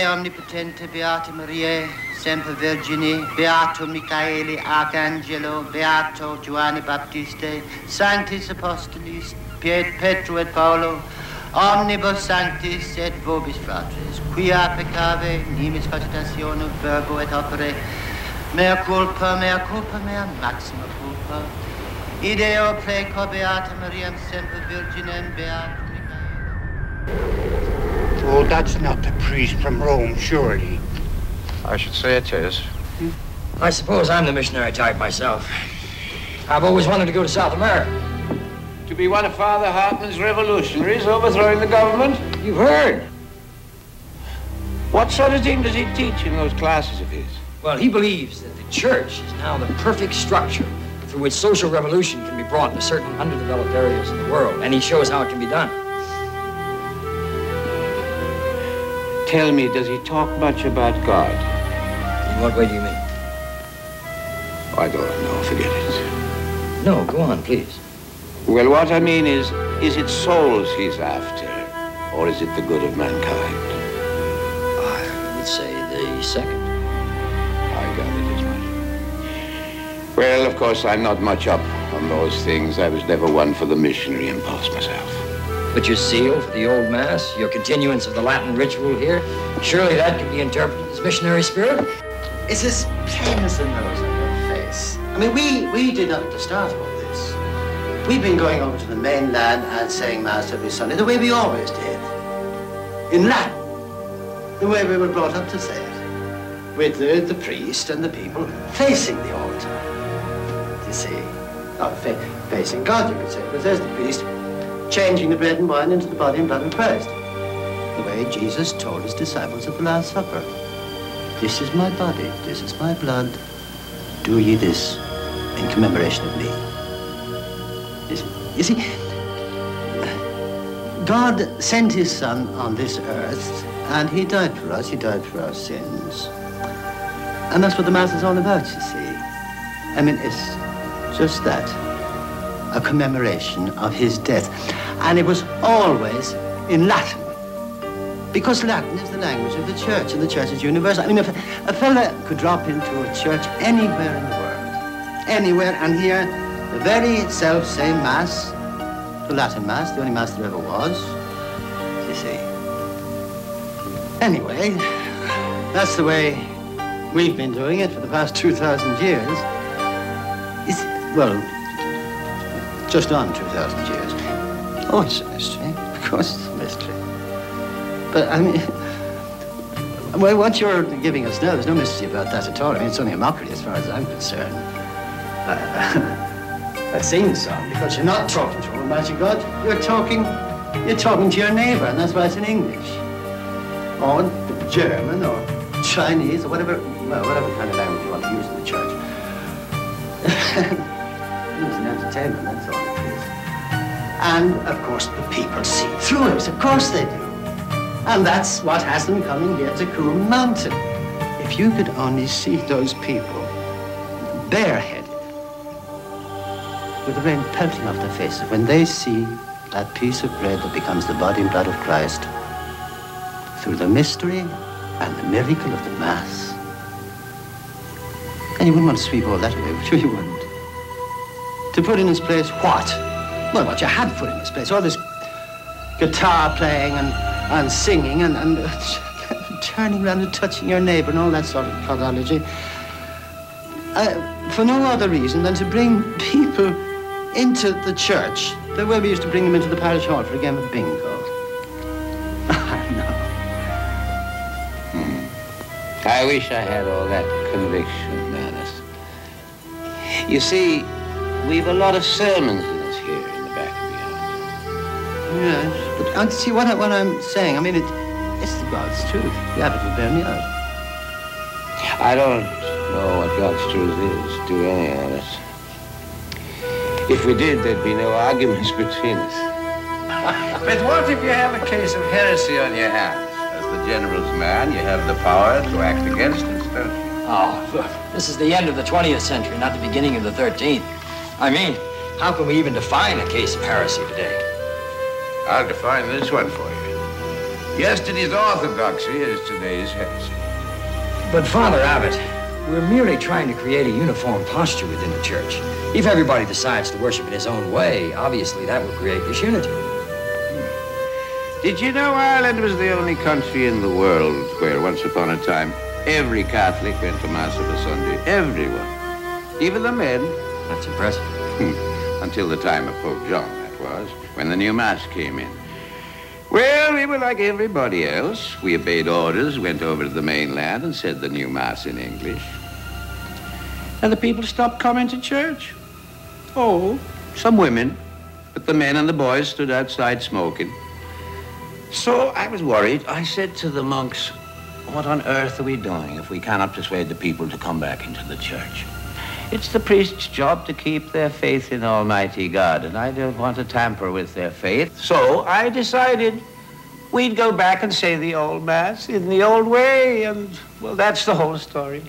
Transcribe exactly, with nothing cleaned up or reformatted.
Omnipotente, Beate Maria, Semper Virgine, Beato Michaeli Arcangelo, Beato Giovanni Baptiste, Sanctis Apostolis, Petro et Paolo, Omnibus Sanctis et Vobis Fratres, quia peccave, nimis facitationem verbo et opere, mea culpa, mea culpa, mea maxima culpa, ideo pleco Beata Mariam Semper Virginem, Beato Michaeli. Oh, that's not the priest from Rome, surely. I should say it is. Hmm? I suppose I'm the missionary type myself. I've always wanted to go to South America. To be one of Father Hartman's revolutionaries overthrowing the government? You've heard. What sort of thing does he teach in those classes of his? Well, he believes that the church is now the perfect structure through which social revolution can be brought into certain underdeveloped areas of the world, and he shows how it can be done. Tell me, does he talk much about God? In what way do you mean? I don't know. Forget it. No, go on, please. Well, what I mean is, is it souls he's after, or is it the good of mankind? I would say the second. I gathered as much. Well, of course, I'm not much up on those things. I was never one for the missionary impulse myself. But your zeal for the old mass, your continuance of the Latin ritual here, surely that could be interpreted as missionary spirit? It's as plain as the nose on your face. I mean, we, we did not get to start all this. We've been going over to the mainland and saying Mass every Sunday, the way we always did. In Latin, the way we were brought up to say it. With the, the priest and the people facing the altar. You see, not fa facing God, you could say, but there's the priest, changing the bread and wine into the body and blood of Christ, the way Jesus told his disciples at the Last Supper. This is my body, this is my blood. Do ye this in commemoration of me. You see, God sent his son on this earth, and he died for us, he died for our sins. And that's what the Mass is all about, you see. I mean, it's just that. A commemoration of his death. And it was always in Latin. Because Latin is the language of the church, and the church is universal. I mean, if a fella could drop into a church anywhere in the world, anywhere, and hear the very self-same Mass, the Latin Mass, the only Mass there ever was, you see. Anyway, that's the way we've been doing it for the past two thousand years. It's, well, just on two thousand years. Oh, it's a mystery. Of course it's a mystery. But, I mean, well, what you're giving us now, there's no mystery about that at all. I mean, it's only a mockery as far as I'm concerned. Uh, that seems so, because you're not talking to Almighty God. You're talking, you're talking to your neighbor, and that's why it's in English. Or German, or Chinese, or whatever, well, whatever kind of language you want to use in the church. It's an entertainment, that's all it is. And, of course, the people see through it. Of course they do. And that's what has them coming here to Coombe Mountain. If you could only see those people bareheaded, with the rain pelting off their faces, when they see that piece of bread that becomes the body and blood of Christ, through the mystery and the miracle of the Mass. And you wouldn't want to sweep all that away, would you? You wouldn't. To put in its place what? Well, what you had put in its place. All this guitar playing and, and singing and, and uh, turning around and touching your neighbor and all that sort of prodigy. Uh, for no other reason than to bring people into the church the way we used to bring them into the parish hall for a game of bingo. I know. Hmm. I wish I had all that conviction, Dennis. You see, we've a lot of sermons in us here in the back of the house. Yes, but uh, see what, I, what I'm saying. I mean, it, it's the God's truth. The Abbott will bear me out. I don't know what God's truth is, do any of us. If we did, there'd be no arguments between us. But what if you have a case of heresy on your hands? As the general's man, you have the power to act against us, don't you? Oh, look, this is the end of the twentieth century, not the beginning of the thirteenth. I mean, how can we even define a case of heresy today? I'll define this one for you. Yesterday's orthodoxy is today's heresy. But Father Abbott, we're merely trying to create a uniform posture within the church. If everybody decides to worship in his own way, obviously that will create disunity. Hmm. Did you know Ireland was the only country in the world where once upon a time every Catholic went to Mass of a Sunday? Everyone. Even the men. That's impressive. Hmm. Until the time of Pope John, that was, when the new Mass came in. Well, we were like everybody else. We obeyed orders, went over to the mainland, and said the new Mass in English. And the people stopped coming to church. Oh, some women. But the men and the boys stood outside smoking. So I was worried. I said to the monks, what on earth are we doing if we cannot persuade the people to come back into the church? It's the priest's job to keep their faith in Almighty God, and I don't want to tamper with their faith. So I decided we'd go back and say the old Mass in the old way, and, well, that's the whole story.